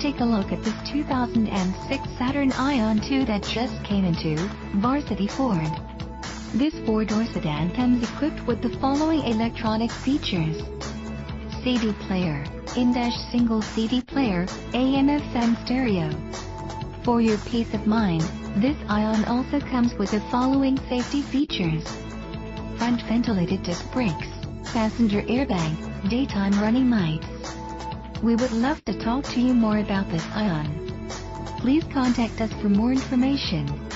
take a look at this 2006 Saturn Ion 2 that just came into Varsity Ford. This four-door sedan comes equipped with the following electronic features: CD player, in-dash single CD player, AM/FM stereo. For your peace of mind, this Ion also comes with the following safety features: front ventilated disc brakes, passenger airbag, daytime running lights. We would love to talk to you more about this Ion. Please contact us for more information.